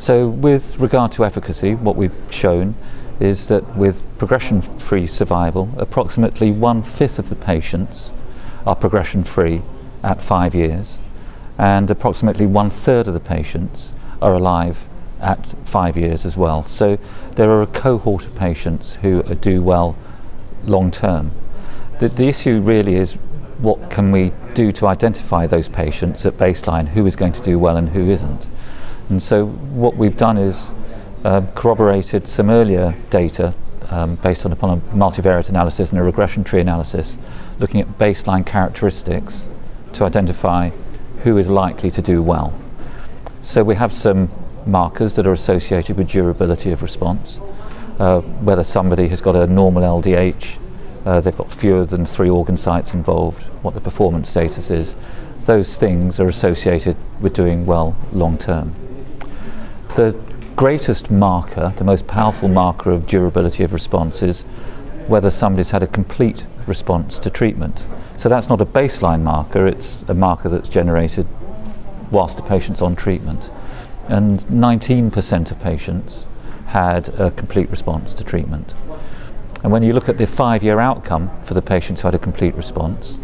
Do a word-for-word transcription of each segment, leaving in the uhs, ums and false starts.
So with regard to efficacy, what we've shown is that with progression-free survival, approximately one-fifth of the patients are progression-free at five years, and approximately one-third of the patients are alive at five years as well. So there are a cohort of patients who do well long-term. The, the issue really is, what can we do to identify those patients at baseline, who is going to do well and who isn't? And so what we've done is uh, corroborated some earlier data um, based on upon a multivariate analysis and a regression tree analysis, looking at baseline characteristics to identify who is likely to do well. So we have some markers that are associated with durability of response, uh, whether somebody has got a normal L D H, uh, they've got fewer than three organ sites involved, what the performance status is. Those things are associated with doing well long term. The greatest marker, the most powerful marker of durability of response, is whether somebody's had a complete response to treatment. So that's not a baseline marker, it's a marker that's generated whilst the patient's on treatment. And nineteen percent of patients had a complete response to treatment. And when you look at the five-year outcome for the patients who had a complete response,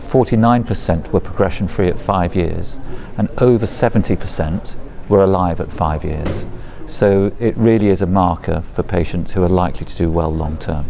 forty-nine percent were progression-free at five years, and over seventy percent were alive at five years. So it really is a marker for patients who are likely to do well long term.